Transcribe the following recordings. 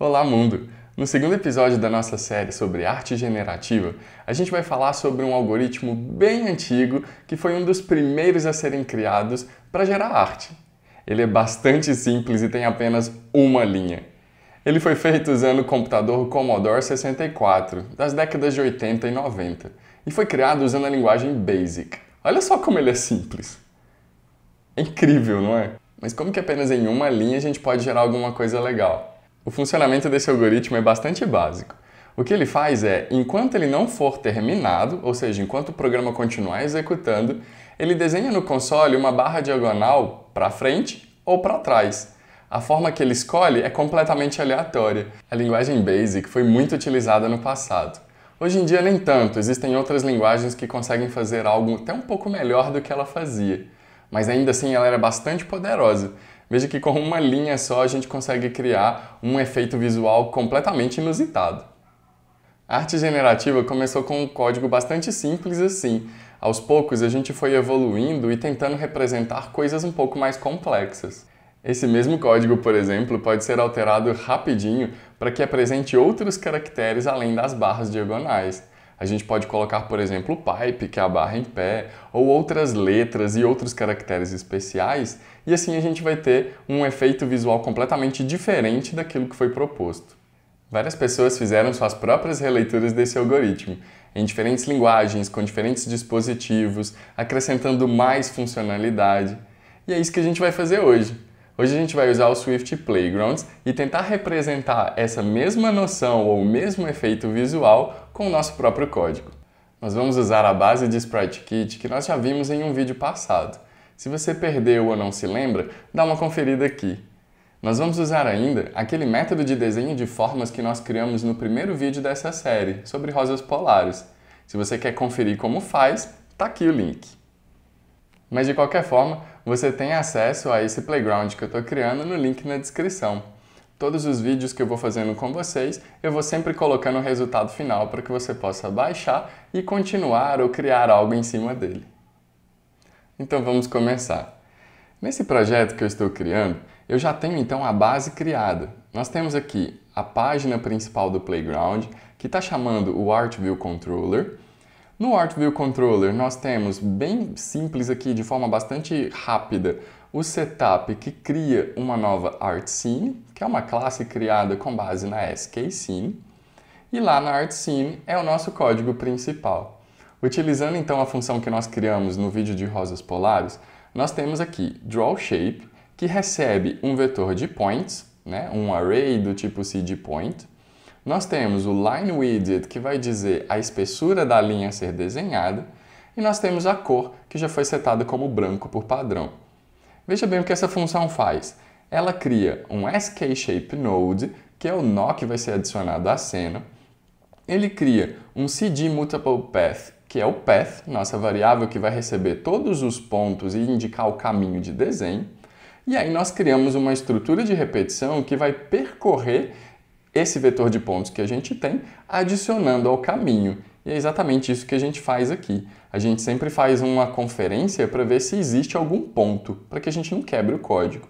Olá, mundo! No segundo episódio da nossa série sobre arte generativa, a gente vai falar sobre um algoritmo bem antigo que foi um dos primeiros a serem criados para gerar arte. Ele é bastante simples e tem apenas uma linha. Ele foi feito usando o computador Commodore 64, das décadas de 80 e 90, e foi criado usando a linguagem BASIC. Olha só como ele é simples! É incrível, não é? Mas como que apenas em uma linha a gente pode gerar alguma coisa legal? O funcionamento desse algoritmo é bastante básico. O que ele faz é, enquanto ele não for terminado, ou seja, enquanto o programa continuar executando, ele desenha no console uma barra diagonal para frente ou para trás. A forma que ele escolhe é completamente aleatória. A linguagem BASIC foi muito utilizada no passado. Hoje em dia, nem tanto, existem outras linguagens que conseguem fazer algo até um pouco melhor do que ela fazia. Mas ainda assim ela era bastante poderosa. Veja que com uma linha só a gente consegue criar um efeito visual completamente inusitado. A arte generativa começou com um código bastante simples assim. Aos poucos a gente foi evoluindo e tentando representar coisas um pouco mais complexas. Esse mesmo código, por exemplo, pode ser alterado rapidinho para que apresente outros caracteres além das barras diagonais. A gente pode colocar, por exemplo, o pipe, que é a barra em pé, ou outras letras e outros caracteres especiais, e assim a gente vai ter um efeito visual completamente diferente daquilo que foi proposto. Várias pessoas fizeram suas próprias releituras desse algoritmo, em diferentes linguagens, com diferentes dispositivos, acrescentando mais funcionalidade. E é isso que a gente vai fazer hoje. Hoje a gente vai usar o Swift Playgrounds e tentar representar essa mesma noção ou o mesmo efeito visual com o nosso próprio código. Nós vamos usar a base de SpriteKit que nós já vimos em um vídeo passado. Se você perdeu ou não se lembra, dá uma conferida aqui. Nós vamos usar ainda aquele método de desenho de formas que nós criamos no primeiro vídeo dessa série, sobre rosas polares. Se você quer conferir como faz, tá aqui o link. Mas de qualquer forma, você tem acesso a esse playground que eu estou criando no link na descrição. Todos os vídeos que eu vou fazendo com vocês, eu vou sempre colocando o resultado final para que você possa baixar e continuar ou criar algo em cima dele. Então vamos começar. Nesse projeto que eu estou criando, eu já tenho então a base criada. Nós temos aqui a página principal do playground, que está chamando o ArtViewController. No ArtViewController, nós temos, bem simples aqui, de forma bastante rápida, o setup que cria uma nova ArtScene, que é uma classe criada com base na SKScene. E lá na ArtScene é o nosso código principal. Utilizando então a função que nós criamos no vídeo de rosas polares, nós temos aqui DrawShape, que recebe um vetor de points, né, um array do tipo CGPoint. Nós temos o Line Width, que vai dizer a espessura da linha a ser desenhada, e nós temos a cor, que já foi setada como branco por padrão. Veja bem o que essa função faz. Ela cria um SKShapeNode, que é o nó que vai ser adicionado à cena. Ele cria um CGMutablePath, que é o path, nossa variável que vai receber todos os pontos e indicar o caminho de desenho. E aí nós criamos uma estrutura de repetição que vai percorrer esse vetor de pontos que a gente tem, adicionando ao caminho. E é exatamente isso que a gente faz aqui. A gente sempre faz uma conferência para ver se existe algum ponto, para que a gente não quebre o código.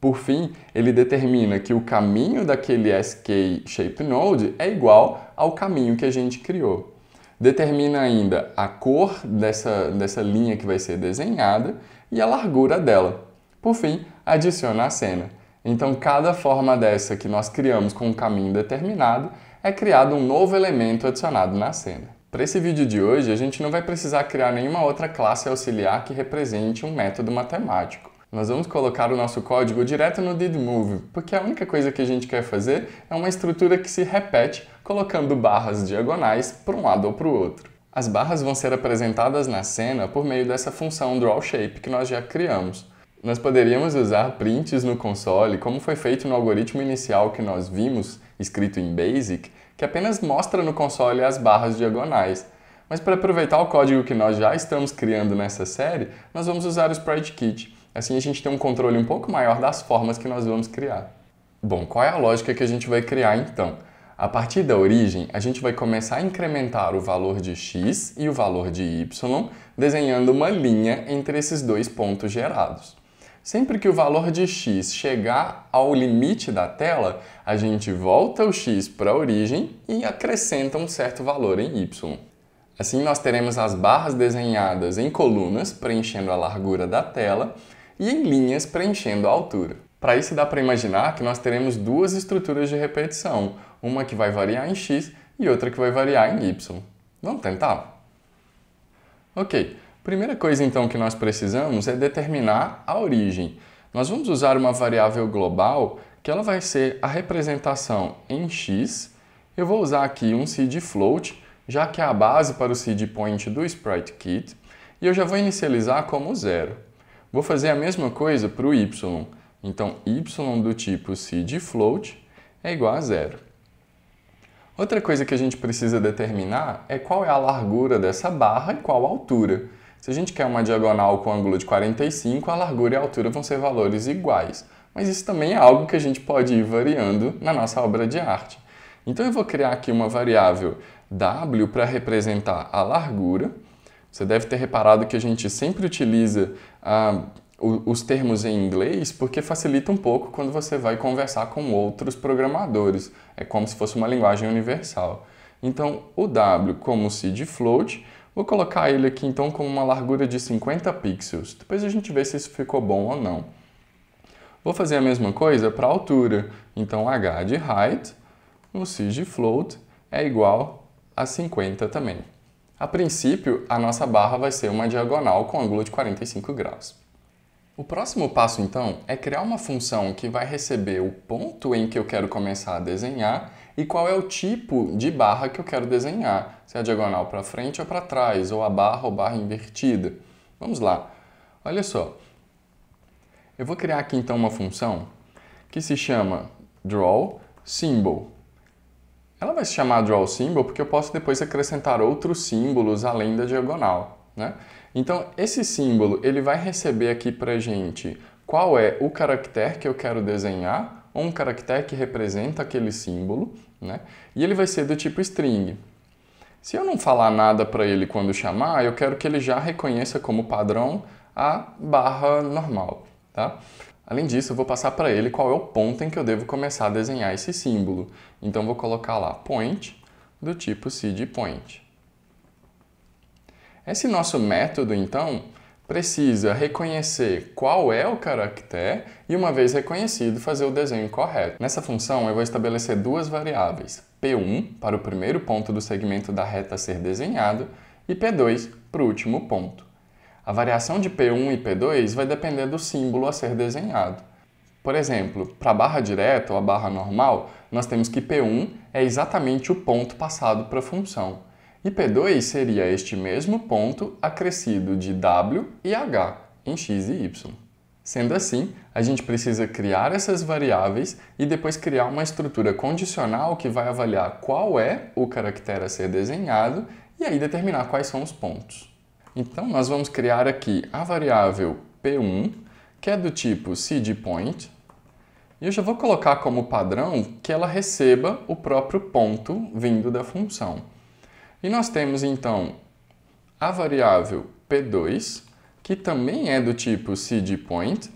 Por fim, ele determina que o caminho daquele SKShapeNode é igual ao caminho que a gente criou. Determina ainda a cor dessa linha que vai ser desenhada e a largura dela. Por fim, adiciona a cena. Então, cada forma dessa que nós criamos com um caminho determinado, é criado um novo elemento adicionado na cena. Para esse vídeo de hoje, a gente não vai precisar criar nenhuma outra classe auxiliar que represente um método matemático. Nós vamos colocar o nosso código direto no didMove, porque a única coisa que a gente quer fazer é uma estrutura que se repete, colocando barras diagonais para um lado ou para o outro. As barras vão ser apresentadas na cena por meio dessa função drawShape que nós já criamos. Nós poderíamos usar prints no console, como foi feito no algoritmo inicial que nós vimos, escrito em BASIC, que apenas mostra no console as barras diagonais. Mas para aproveitar o código que nós já estamos criando nessa série, nós vamos usar o SpriteKit. Assim a gente tem um controle um pouco maior das formas que nós vamos criar. Bom, qual é a lógica que a gente vai criar então? A partir da origem, a gente vai começar a incrementar o valor de x e o valor de y, desenhando uma linha entre esses dois pontos gerados. Sempre que o valor de x chegar ao limite da tela, a gente volta o x para a origem e acrescenta um certo valor em y. Assim nós teremos as barras desenhadas em colunas, preenchendo a largura da tela, e em linhas, preenchendo a altura. Para isso dá para imaginar que nós teremos duas estruturas de repetição, uma que vai variar em x e outra que vai variar em y. Vamos tentar? Ok, primeira coisa então que nós precisamos é determinar a origem. Nós vamos usar uma variável global, que ela vai ser a representação em x. Eu vou usar aqui um CGFloat, já que é a base para o CGPoint do SpriteKit, e eu já vou inicializar como 0. Vou fazer a mesma coisa para o y. Então, y do tipo CGFloat é igual a 0. Outra coisa que a gente precisa determinar é qual é a largura dessa barra e qual a altura. Se a gente quer uma diagonal com ângulo de 45, a largura e a altura vão ser valores iguais. Mas isso também é algo que a gente pode ir variando na nossa obra de arte. Então, eu vou criar aqui uma variável w para representar a largura. Você deve ter reparado que a gente sempre utiliza os termos em inglês porque facilita um pouco quando você vai conversar com outros programadores. É como se fosse uma linguagem universal. Então, o w como CGFloat, vou colocar ele aqui então com uma largura de 50 pixels. Depois a gente vê se isso ficou bom ou não. Vou fazer a mesma coisa para a altura. Então, h de height no CGFloat é igual a 50 também. A princípio, a nossa barra vai ser uma diagonal com ângulo de 45 graus. O próximo passo, então, é criar uma função que vai receber o ponto em que eu quero começar a desenhar e qual é o tipo de barra que eu quero desenhar, se é a diagonal para frente ou para trás, ou a barra ou barra invertida. Vamos lá. Olha só. Eu vou criar aqui, então, uma função que se chama DrawSymbol. Ela vai se chamar DrawSymbol porque eu posso depois acrescentar outros símbolos além da diagonal, né? Então, esse símbolo ele vai receber aqui pra gente qual é o caractere que eu quero desenhar, ou um caractere que representa aquele símbolo, né? E ele vai ser do tipo string. Se eu não falar nada para ele quando chamar, eu quero que ele já reconheça como padrão a barra normal, tá? Além disso, eu vou passar para ele qual é o ponto em que eu devo começar a desenhar esse símbolo. Então, vou colocar lá point do tipo CGPoint. Esse nosso método, então, precisa reconhecer qual é o caractere e, uma vez reconhecido, fazer o desenho correto. Nessa função, eu vou estabelecer duas variáveis, p1 para o primeiro ponto do segmento da reta a ser desenhado e p2 para o último ponto. A variação de P1 e P2 vai depender do símbolo a ser desenhado. Por exemplo, para a barra direta ou a barra normal, nós temos que P1 é exatamente o ponto passado para a função. E P2 seria este mesmo ponto acrescido de W e H em X e Y. Sendo assim, a gente precisa criar essas variáveis e depois criar uma estrutura condicional que vai avaliar qual é o caractere a ser desenhado e aí determinar quais são os pontos. Então, nós vamos criar aqui a variável P1, que é do tipo CGPoint, e eu já vou colocar como padrão que ela receba o próprio ponto vindo da função. E nós temos, então, a variável P2, que também é do tipo CGPoint,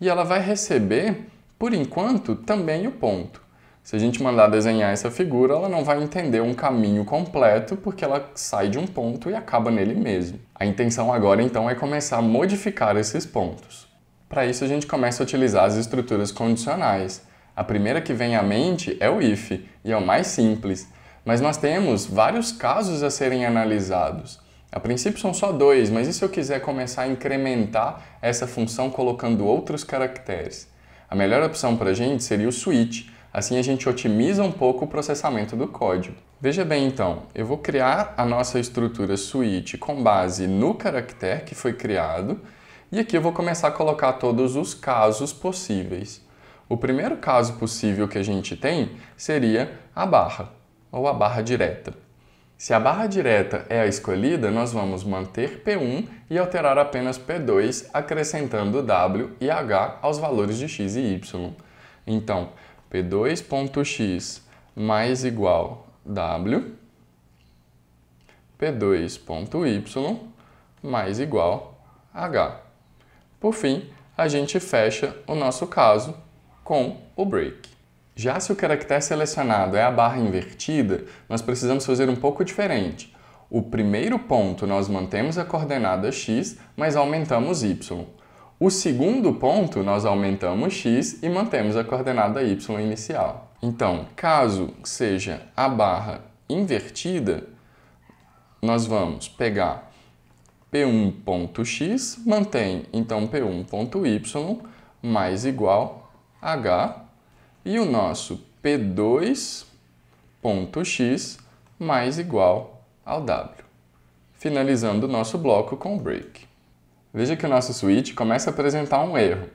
e ela vai receber, por enquanto, também o ponto. Se a gente mandar desenhar essa figura, ela não vai entender um caminho completo, porque ela sai de um ponto e acaba nele mesmo. A intenção agora, então, é começar a modificar esses pontos. Para isso, a gente começa a utilizar as estruturas condicionais. A primeira que vem à mente é o if, e é o mais simples. Mas nós temos vários casos a serem analisados. A princípio são só dois, mas e se eu quiser começar a incrementar essa função colocando outros caracteres? A melhor opção para a gente seria o switch. Assim a gente otimiza um pouco o processamento do código. Veja bem então, eu vou criar a nossa estrutura switch com base no caractere que foi criado e aqui eu vou começar a colocar todos os casos possíveis. O primeiro caso possível que a gente tem seria a barra, ou a barra direta. Se a barra direta é a escolhida, nós vamos manter P1 e alterar apenas P2, acrescentando W e H aos valores de X e Y. Então, P2.x mais igual W, P2.y mais igual H. Por fim, a gente fecha o nosso caso com o break. Já se o caractere selecionado é a barra invertida, nós precisamos fazer um pouco diferente. O primeiro ponto nós mantemos a coordenada x, mas aumentamos y. O segundo ponto nós aumentamos x e mantemos a coordenada y inicial. Então, caso seja a barra invertida, nós vamos pegar p1.x, mantém então p1.y mais igual h, e o nosso p2.x mais igual ao w. Finalizando o nosso bloco com o break. Veja que o nosso switch começa a apresentar um erro.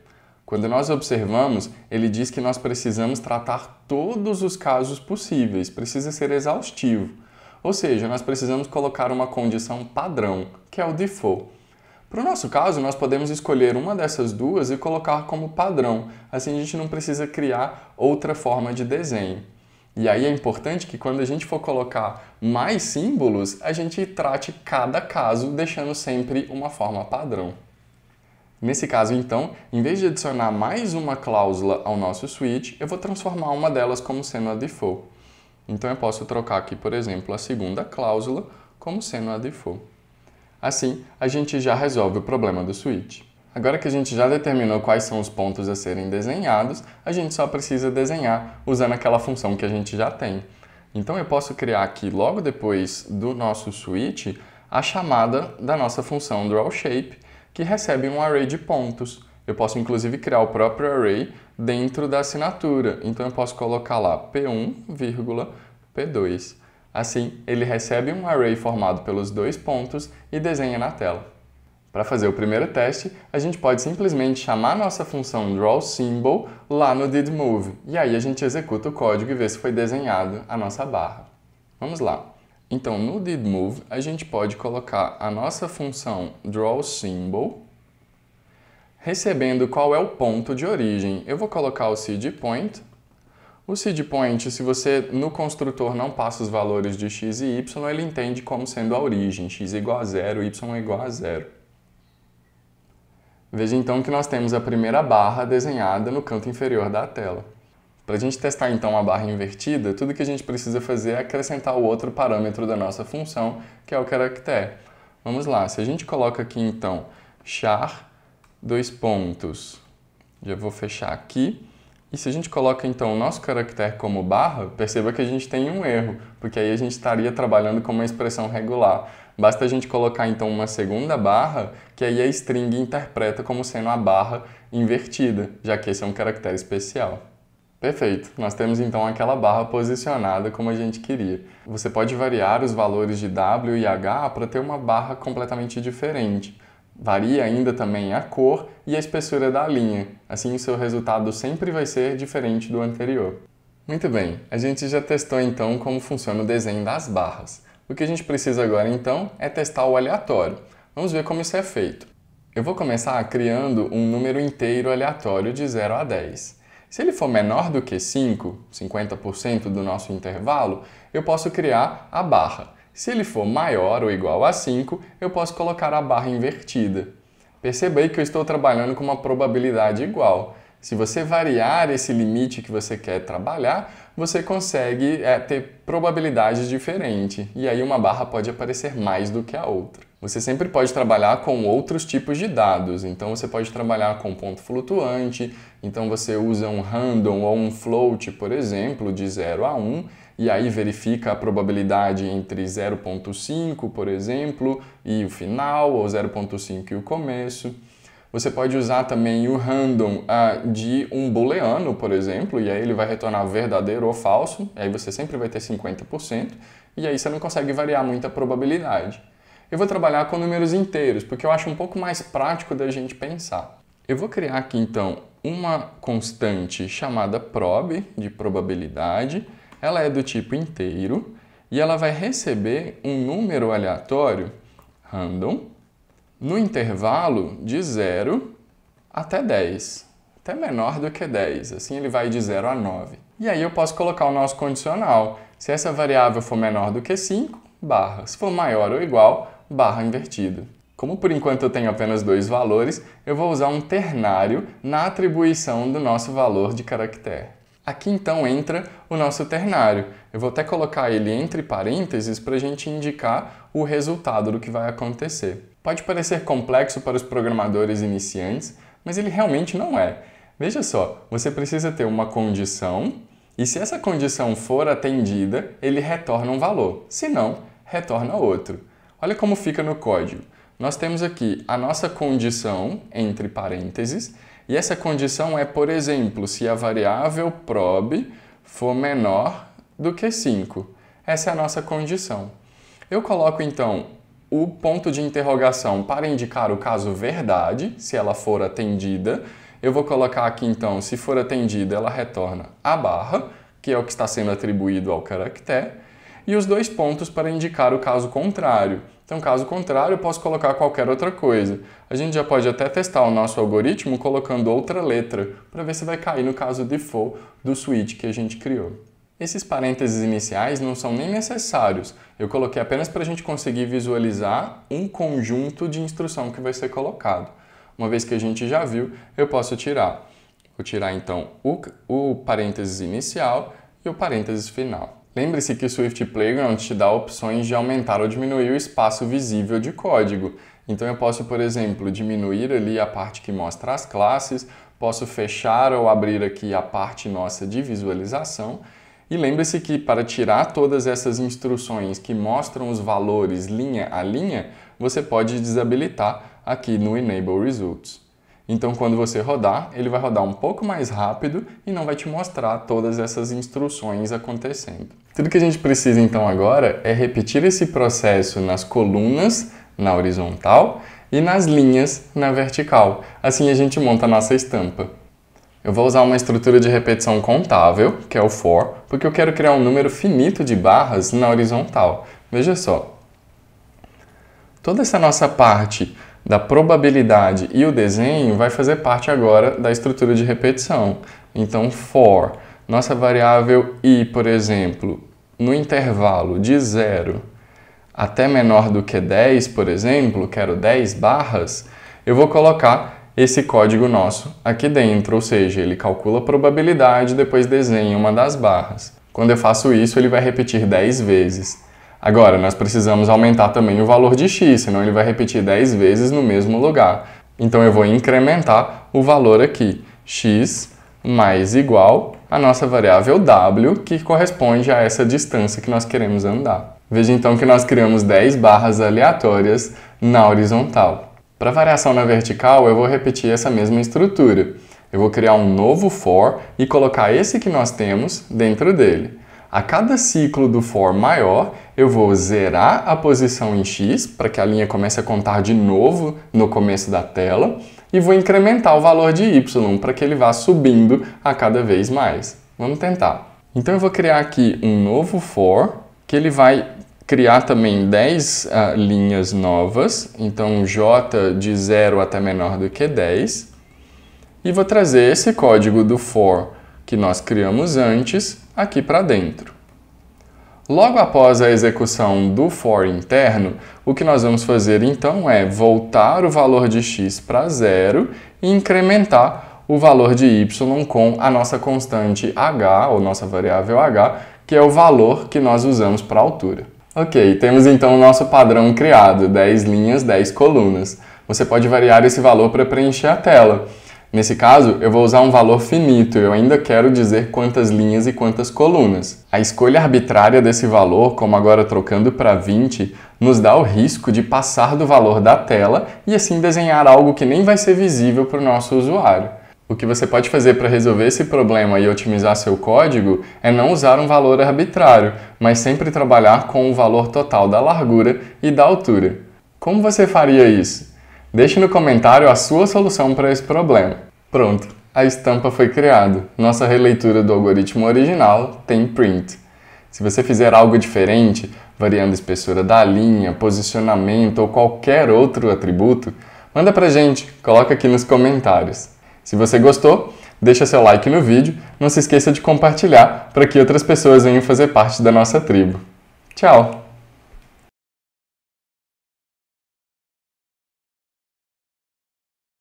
Quando nós observamos, ele diz que nós precisamos tratar todos os casos possíveis, precisa ser exaustivo. Ou seja, nós precisamos colocar uma condição padrão, que é o default. Para o nosso caso, nós podemos escolher uma dessas duas e colocar como padrão, assim a gente não precisa criar outra forma de desenho. E aí é importante que quando a gente for colocar mais símbolos, a gente trate cada caso deixando sempre uma forma padrão. Nesse caso, então, em vez de adicionar mais uma cláusula ao nosso switch, eu vou transformar uma delas como sendo a default. Então eu posso trocar aqui, por exemplo, a segunda cláusula como sendo a default. Assim, a gente já resolve o problema do switch. Agora que a gente já determinou quais são os pontos a serem desenhados, a gente só precisa desenhar usando aquela função que a gente já tem. Então eu posso criar aqui, logo depois do nosso switch, a chamada da nossa função DrawShape, que recebe um array de pontos. Eu posso inclusive criar o próprio array dentro da assinatura. Então eu posso colocar lá p1,p2. Assim, ele recebe um array formado pelos dois pontos e desenha na tela. Para fazer o primeiro teste, a gente pode simplesmente chamar a nossa função drawSymbol lá no didMove, e aí a gente executa o código e vê se foi desenhado a nossa barra. Vamos lá. Então, no didMove, a gente pode colocar a nossa função drawSymbol, recebendo qual é o ponto de origem. Eu vou colocar o CGPoint. O CGPoint, se você no construtor não passa os valores de x e y, ele entende como sendo a origem, x igual a 0, y igual a 0. Veja então que nós temos a primeira barra desenhada no canto inferior da tela. Para a gente testar então a barra invertida, tudo que a gente precisa fazer é acrescentar o outro parâmetro da nossa função, que é o caractere. Vamos lá, se a gente coloca aqui então char, dois pontos, já vou fechar aqui, e se a gente coloca então o nosso caractere como barra, perceba que a gente tem um erro, porque aí a gente estaria trabalhando com uma expressão regular. Basta a gente colocar então uma segunda barra, que aí a string interpreta como sendo a barra invertida, já que esse é um caractere especial. Perfeito! Nós temos então aquela barra posicionada como a gente queria. Você pode variar os valores de W e H para ter uma barra completamente diferente. Varia ainda também a cor e a espessura da linha, assim o seu resultado sempre vai ser diferente do anterior. Muito bem, a gente já testou então como funciona o desenho das barras. O que a gente precisa agora, então, é testar o aleatório. Vamos ver como isso é feito. Eu vou começar criando um número inteiro aleatório de 0 a 10. Se ele for menor do que 5, 50% do nosso intervalo, eu posso criar a barra. Se ele for maior ou igual a 5, eu posso colocar a barra invertida. Perceba aí que eu estou trabalhando com uma probabilidade igual. Se você variar esse limite que você quer trabalhar, você consegue ter probabilidades diferentes, e aí uma barra pode aparecer mais do que a outra. Você sempre pode trabalhar com outros tipos de dados, então você pode trabalhar com ponto flutuante, então você usa um random ou um float, por exemplo, de 0 a 1, e aí verifica a probabilidade entre 0.5, por exemplo, e o final, ou 0.5 e o começo. Você pode usar também o random de um booleano, por exemplo, e aí ele vai retornar verdadeiro ou falso, e aí você sempre vai ter 50%, e aí você não consegue variar muito a probabilidade. Eu vou trabalhar com números inteiros, porque eu acho um pouco mais prático da gente pensar. Eu vou criar aqui, então, uma constante chamada prob, de probabilidade. Ela é do tipo inteiro, e ela vai receber um número aleatório, random, no intervalo de 0 até 10, até menor do que 10, assim ele vai de 0 a 9. E aí eu posso colocar o nosso condicional, se essa variável for menor do que 5, barra, se for maior ou igual, barra invertida. Como por enquanto eu tenho apenas dois valores, eu vou usar um ternário na atribuição do nosso valor de caractere. Aqui então entra o nosso ternário. Eu vou até colocar ele entre parênteses para a gente indicar o resultado do que vai acontecer. Pode parecer complexo para os programadores iniciantes, mas ele realmente não é. Veja só, você precisa ter uma condição e se essa condição for atendida, ele retorna um valor, se não, retorna outro. Olha como fica no código. Nós temos aqui a nossa condição, entre parênteses, e essa condição é, por exemplo, se a variável prob for menor do que 5. Essa é a nossa condição. Eu coloco, então, o ponto de interrogação para indicar o caso verdade, se ela for atendida. Eu vou colocar aqui, então, se for atendida, ela retorna a barra, que é o que está sendo atribuído ao caractere, e os dois pontos para indicar o caso contrário. Então, caso contrário, eu posso colocar qualquer outra coisa. A gente já pode até testar o nosso algoritmo colocando outra letra, para ver se vai cair no caso default do switch que a gente criou. Esses parênteses iniciais não são nem necessários. Eu coloquei apenas para a gente conseguir visualizar um conjunto de instrução que vai ser colocado. Uma vez que a gente já viu, eu posso tirar. Vou tirar, então, o parênteses inicial e o parênteses final. Lembre-se que o Swift Playgrounds te dá opções de aumentar ou diminuir o espaço visível de código. Então eu posso, por exemplo, diminuir ali a parte que mostra as classes, posso fechar ou abrir aqui a parte nossa de visualização. E lembre-se que para tirar todas essas instruções que mostram os valores linha a linha, você pode desabilitar aqui no Enable Results. Então quando você rodar, ele vai rodar um pouco mais rápido e não vai te mostrar todas essas instruções acontecendo. Tudo que a gente precisa então agora é repetir esse processo nas colunas, na horizontal, e nas linhas, na vertical. Assim a gente monta a nossa estampa. Eu vou usar uma estrutura de repetição contável, que é o for, porque eu quero criar um número finito de barras na horizontal. Veja só. Toda essa nossa parte da probabilidade e o desenho vai fazer parte agora da estrutura de repetição. Então, for, nossa variável i, por exemplo, no intervalo de 0 até menor do que 10, por exemplo, quero 10 barras, eu vou colocar esse código nosso aqui dentro, ou seja, ele calcula a probabilidade e depois desenha uma das barras. Quando eu faço isso, ele vai repetir 10 vezes. Agora, nós precisamos aumentar também o valor de x, senão ele vai repetir 10 vezes no mesmo lugar. Então eu vou incrementar o valor aqui, x mais igual a nossa variável w, que corresponde a essa distância que nós queremos andar. Veja então que nós criamos 10 barras aleatórias na horizontal. Para a variação na vertical, eu vou repetir essa mesma estrutura. Eu vou criar um novo for e colocar esse que nós temos dentro dele. A cada ciclo do for maior, eu vou zerar a posição em x, para que a linha comece a contar de novo no começo da tela, e vou incrementar o valor de y, para que ele vá subindo a cada vez mais. Vamos tentar. Então eu vou criar aqui um novo for, que ele vai criar também 10 linhas novas, então j de 0 até menor do que 10, e vou trazer esse código do for que nós criamos antes, aqui para dentro. Logo após a execução do for interno, o que nós vamos fazer então é voltar o valor de x para 0 e incrementar o valor de y com a nossa constante h, ou nossa variável h, que é o valor que nós usamos para a altura. Ok, temos então o nosso padrão criado, 10 linhas, 10 colunas. Você pode variar esse valor para preencher a tela. Nesse caso, eu vou usar um valor finito, eu ainda quero dizer quantas linhas e quantas colunas. A escolha arbitrária desse valor, como agora trocando para 20, nos dá o risco de passar do valor da tela e assim desenhar algo que nem vai ser visível para o nosso usuário. O que você pode fazer para resolver esse problema e otimizar seu código é não usar um valor arbitrário, mas sempre trabalhar com o valor total da largura e da altura. Como você faria isso? Deixe no comentário a sua solução para esse problema. Pronto, a estampa foi criada. Nossa releitura do algoritmo original tem print. Se você fizer algo diferente, variando a espessura da linha, posicionamento ou qualquer outro atributo, manda pra gente, coloca aqui nos comentários. Se você gostou, deixa seu like no vídeo, não se esqueça de compartilhar para que outras pessoas venham fazer parte da nossa tribo. Tchau!